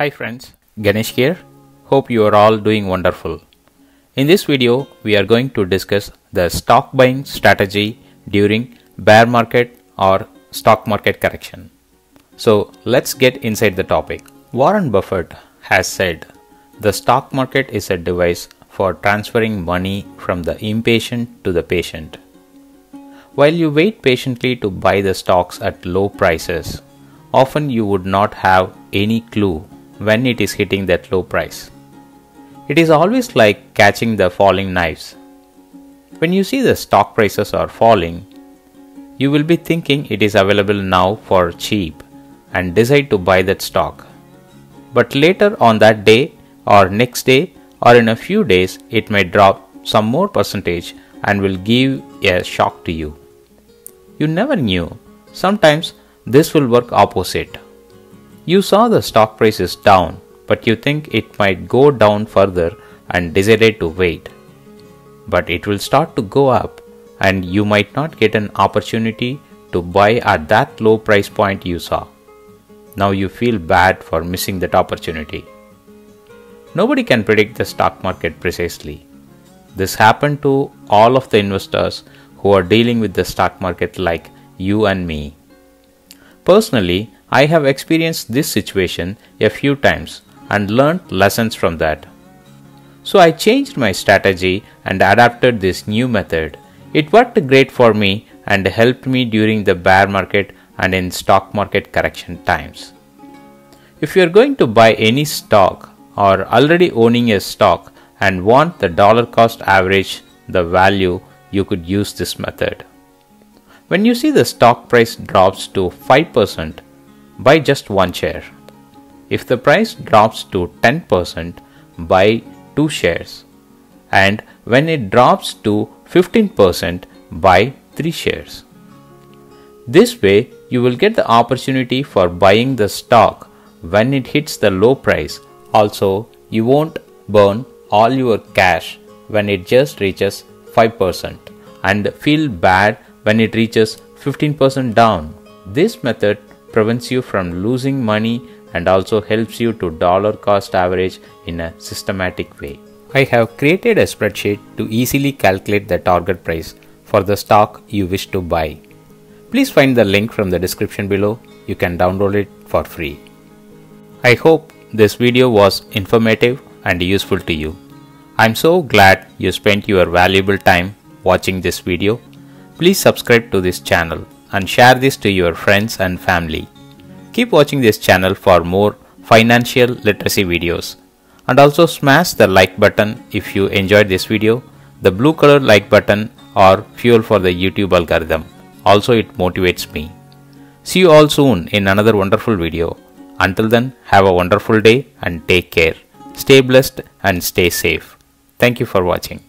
Hi friends, Ganesh here. Hope you are all doing wonderful. In this video, we are going to discuss the stock buying strategy during bear market or stock market correction. So let's get inside the topic. Warren Buffett has said, "The stock market is a device for transferring money from the impatient to the patient. While you wait patiently to buy the stocks at low prices, often you would not have any clue when it is hitting that low price. It is always like catching the falling knives. When you see the stock prices are falling, you will be thinking it is available now for cheap and decide to buy that stock. But later on that day or next day or in a few days, it may drop some more percentage and will give a shock to you. You never knew. Sometimes this will work opposite. You saw the stock price is down, but you think it might go down further and decided to wait. But it will start to go up and you might not get an opportunity to buy at that low price point you saw. Now you feel bad for missing that opportunity." Nobody can predict the stock market precisely. This happened to all of the investors who are dealing with the stock market like you and me. Personally, I have experienced this situation a few times and learned lessons from that. So I changed my strategy and adapted this new method. It worked great for me and helped me during the bear market and in stock market correction times. If you are going to buy any stock or already owning a stock and want the dollar cost average, the value, you could use this method. When you see the stock price drops to 5%, buy just one share. If the price drops to 10%, buy 2 shares. And when it drops to 15%, buy 3 shares. This way, you will get the opportunity for buying the stock when it hits the low price. Also, you won't burn all your cash when it just reaches 5% and feel bad when it reaches 15% down. This method prevents you from losing money and also helps you to dollar cost average in a systematic way. I have created a spreadsheet to easily calculate the target price for the stock you wish to buy. Please find the link from the description below. You can download it for free. I hope this video was informative and useful to you. I'm so glad you spent your valuable time watching this video. Please subscribe to this channel and share this to your friends and family. Keep watching this channel for more financial literacy videos. And also smash the like button if you enjoyed this video. The blue color like button are fuel for the YouTube algorithm. Also, it motivates me. See you all soon in another wonderful video. Until then, have a wonderful day and take care. Stay blessed and stay safe. Thank you for watching.